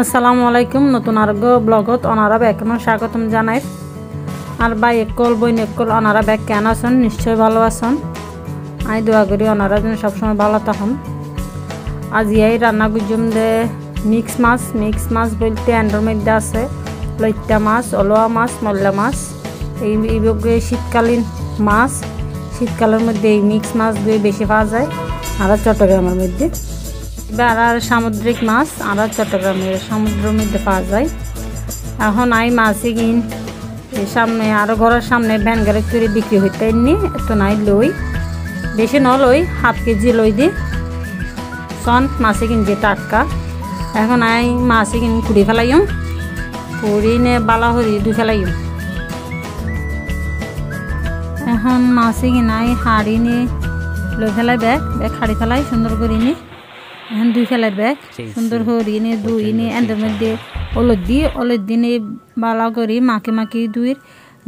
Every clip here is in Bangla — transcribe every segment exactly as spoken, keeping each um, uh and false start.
আসসালামু আলাইকুম নতুন আরোগ্য ব্লগত অনারা ব্যাকনো স্বাগতম জানাই। আর বাই একল বই নেকল অনারা ব্যাক কেন আছেন, নিশ্চয়ই ভালো আছেন। আমি দোয়া করি অনারা যেন সবসময় ভালো থাকুন। আজ এই রান্না গুজুম দে মিক্স মাছ। মিক্স মাছ বলতে এন্ডর মধ্যে আছে লইট্টা মাছ, অলুয়া মাছ, মলা মাছ। এই এই শীতকালীন মাছ, শীতকালের মধ্যে এই মিক্স মাছগুলি বেশি পাওয়া যায় আর চট্টগ্রামের মধ্যে। এবার আর সামুদ্রিক মাছ আর চট্টগ্রামের সমুদ্রের মধ্যে পাওয়া যায়। এখন আই মাছই কিন সামনে আরও ঘরের সামনে ভ্যান গাড়ি চুরি বিক্রি হইতে নি, এত নাই লই, বেশি ন লই, হাফ কেজি লই দি সন মাছে কিন যে টাটকা। এখন আই মাছই কিন কুড়ি ফেলাইম, কুড়ি নে বালা হরি দুই ফেলাইম। এখন মাছে কিনাই হাড়ি নিয়ে লই ফেলাই, ব্যাগ ব্যাগ হাড়ি ফেলাই সুন্দর করি নি। এখন দুই খেলার ব্যাগ সুন্দর হরি নিয়ে দুই নিয়ে এদের মধ্যে ওলদ দিয়ে ওলদ দিনে বালা করি মাকে মাকে দুই,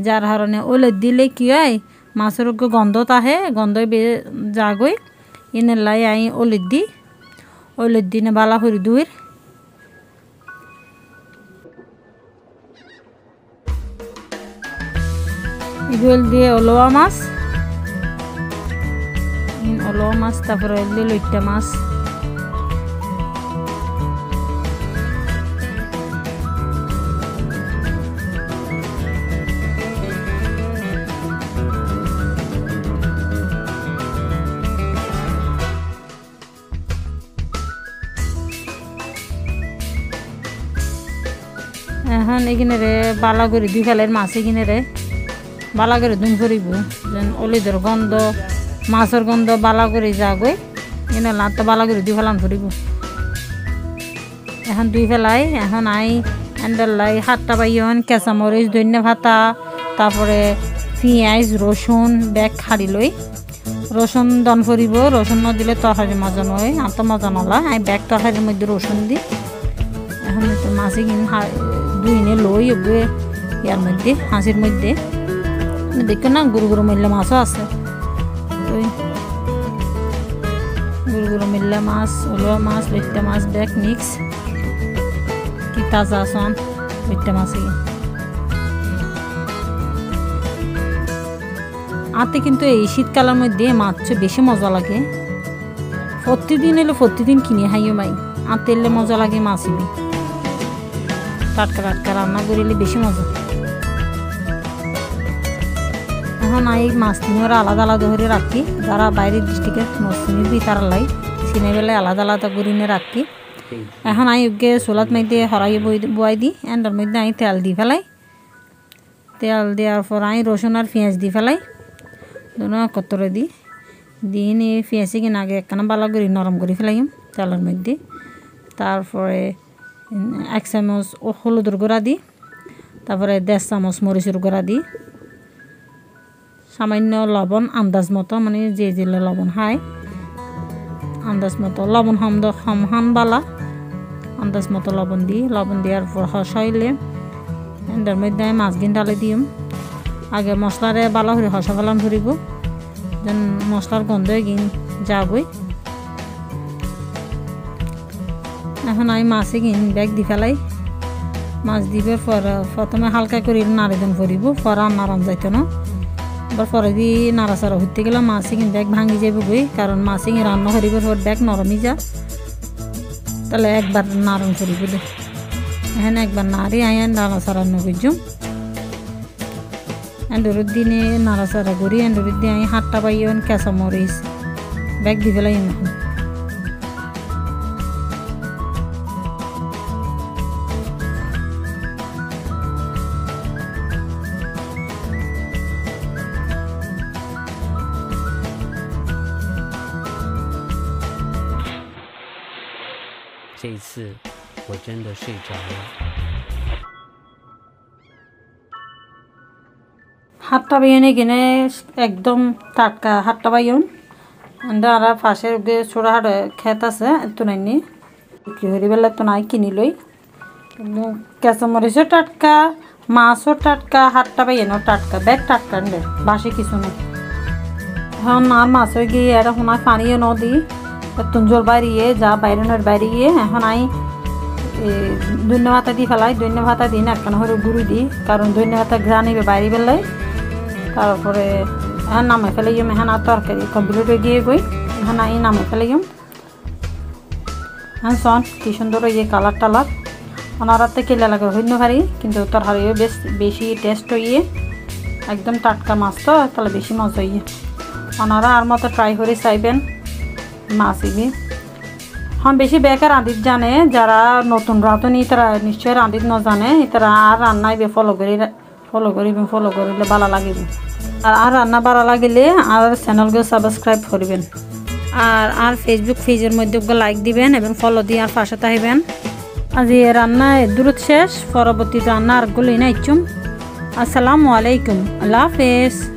যার কারণে ওলদ দিলে কি হয় মাছের গন্ধ তাহে, গন্ধ বেয়ে যাগই এনে লাই আই ওলদ দি ওলদ দিনে বালা হরি দুই। ইগুল দিয়ে ওলোয়া মাছ, ওলোয়া মাছ, তারপরে লইট্টা মাছ। এখন এখানে রে বালা করে দুই ফেলের মাছ এখানে রে বালা করে দুম করিব, যেন অলিদের গন্ধ মাছের গন্ধ বালা করে যাগই এনে লাত বালা করে দুই ফেলান ধরিব। এখন দুই ফেলাই এখন আই এন্ডার লাই হাতটা পাইন কেঁচামরিচ, ধনিয়া পাতা, তারপরে পিঁয়াজ, রসুন ব্যাগ খাড়ি লই। রসুন দন করিব, রসুন না দিলে তরকারি মজা নয়, আত মজা নলা। আই ব্যাগ তরকারির মধ্যে রসুন দি এখন মাছে কিনে দুই নে লই ওগুলো ইয়ার মধ্যে হাঁসির মধ্যে দেখো না গুরু গুরু মিল্লা মাছও আছে। ওই গুরু গুরু মিল্লা মাছ, ওলোয়া মাছ, লইট্টা মাছ ব্যাগ মিক্স কি তাজা আসন লইট্টা মাছে আতে। কিন্তু এই শীতকালের মধ্যে মাছ বেশি মজা লাগে, প্রতিদিন এলো প্রতিদিন কিনে হাইও মাই আতে এলে মজা লাগে। মাছ টাটকা টাটকা রান্না করিলে বেশি মজা। এখন এই মাছ নিয়ে আলাদা আলাদা করে রাখি, যারা বাইরের ডিস্ট্রিক্টের মৌসুমি দিই তারা লাই চিনে বেলায় আলাদা আলাদা করে নিয়ে রাখি। এখন আমি ওকে চোলাত মাইতে হরাই বই বয়াই দিই, এন্ডার মধ্যে আমি তেল দিয়ে ফেলাই, তেল দেওয়ার পর আমি রসুন আর পেঁয়াজ দিয়ে ফেলাই, দুনো একত্রে দিই, দিয়ে নিয়ে পেঁয়াজি কিনে আগে একখানা ভালো করে নরম করে ফেলাই তেলের মধ্যে। তারপরে এক চামচ হলুদুর গুঁড়া দিই, তারপরে দেড় চামচ মরিচুর গুঁড়া দিই, সামান্য লবণ আন্দাজ মতো, মানে যে জেলে লবণ খায় আন্দাজ মতো লবণ হাম হাম বালা আন্দাজ মতো লবণ দিই। লবণ দেওয়ার পর হসাইলে এর মধ্যে আমি মাছ গিন ডালে দিম। আগে মশলারে বালা করে হসা ফেলান ধরিব, যেন মশলার গন্ধে গিন যাবই। এখন আমি মাছে কিন ব্যাগ দি ফেলাই, মাছ দিবে প্রথমে হালকা করে নাড়িদন করিব, পরে আর নাড়ান যাইত না। এবার পরে দিয়ে নাড়াচাড়া হইতে গেলে মাছে কিন ব্যাগ ভাঙি যাইব গই, কারণ মাছে কিন রান্না করিব পর ব্যাগ নরমই যা, তাহলে একবার নাড়ন করিব। এখন একবার নাড়ি আই নাড়াচাড়া নজুম এন্ডুরুর দিনে নাড়াচাড়া করি, এন্ডুরুর দিয়ে আমি হাতটা পাইন কেঁচামরিচ ব্যাগ দি ফেলাই। এখন হাতটা বাইনে কিনে একদম টাটকা হাতটা বাইন আর পাশের ছোড়া হাট খেত আছে, এত নাইনি বিক্রি হয়ে বেলা তো নাই কিনি লই। কেঁচামরিচও টাটকা, মাছও টাটকা, হাতটা বাইনও টাটকা, ব্যাগ টাটকা দে বাসে কিছু না। এখন আর মাছও গিয়ে এটা শোনা পানিও নদী তুঞ্জল বাইরে যা বাইরনের বাইরে গিয়ে এখন আই ধন্য ভাতা দিয়ে ফেলাই, ধন্য ভাতা দিই না কেন হলো গুঁড়ো দিই, কারণ ধন্য ভাতা ঘ্রা নিবে বাইরে বেলায়। তারপরে হ্যাঁ নামে ফেলে গিয়ে হ্যাঁ তরকারি কমপ্লিট হয়ে গিয়ে গই হ্যাঁ এই নামে ফেলে গিয়ে হ্যাঁ সন কি সুন্দর ওই যে কালার টালার ওনারাতে কেলা লাগে হইন্য ভারি, কিন্তু তোর হারি বেশ বেশি টেস্ট হইয়ে একদম টাটকা মাছ তো তাহলে বেশি মজা হইয়ে। ওনারা আর মতো ট্রাই করে চাইবেন মাছ ইয়ে হ্যাঁ বেশি বেকার রাঁধিত জানে, যারা নতুন রাঁধুনি তারা নিশ্চয়ই রাঁধিত ন জানে, তারা আর রান্নায় বে ফলো করি ফলো করিবেন, ফলো করলে ভালো লাগবে। আর আর রান্না ভালো লাগলে আর চ্যানেলকে সাবস্ক্রাইব করবেন, আর আর ফেসবুক পেজের মধ্যে লাইক দিবেন এবং ফলো দিয়ে আর পাশে থাকবেন। আজ এ রান্না দ্রুত শেষ, পরবর্তী রান্না আর গুলোই না ইচ্ছুম। আসসালামু আলাইকুম, আল্লাহ হাফেজ।